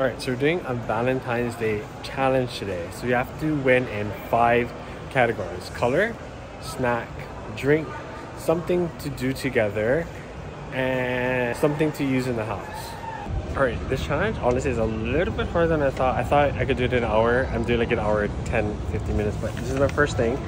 All right, so we're doing a Valentine's Day challenge today. So you have to win in 5 categories: color, snack, drink, something to do together, and something to use in the house. All right, this challenge honestly is a little bit harder than I thought. I thought I could do it in an hour. I'm doing like an hour, 10, 15 minutes, but this is my first thing.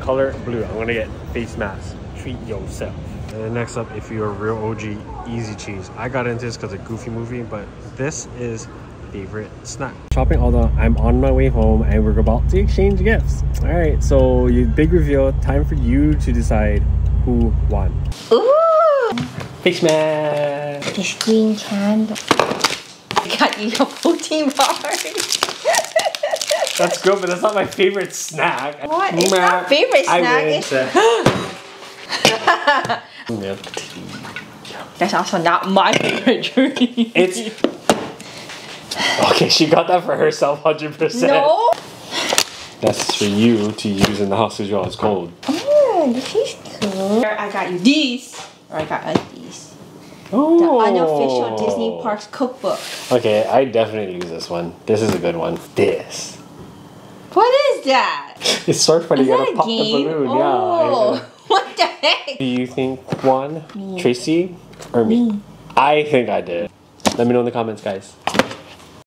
Color blue, I'm gonna get face masks. Treat yourself. And then next up, if you're a real OG, easy cheese. I got into this because of Goofy movie, but this is favorite snack. Shopping, although I'm on my way home and we're about to exchange gifts. All right, so big reveal, time for you to decide who won. Ooh! Fishman! This green can. I got you a protein bar. That's good, but that's not my favorite snack. What? It's not favorite snack. That's also not my favorite drink. It's... Okay, she got that for herself 100%. No! That's for you to use in the house as well. It's cold. Oh, this is cool. I got you these. Or I got us these. Oh. The unofficial Disney Parks cookbook. Okay, I definitely use this one. This is a good one. This. What is that? It's so funny. You gotta pop the balloon. Oh. Yeah. What the heck? Do you think Juan, Tracy, or me? I think I did. Let me know in the comments, guys.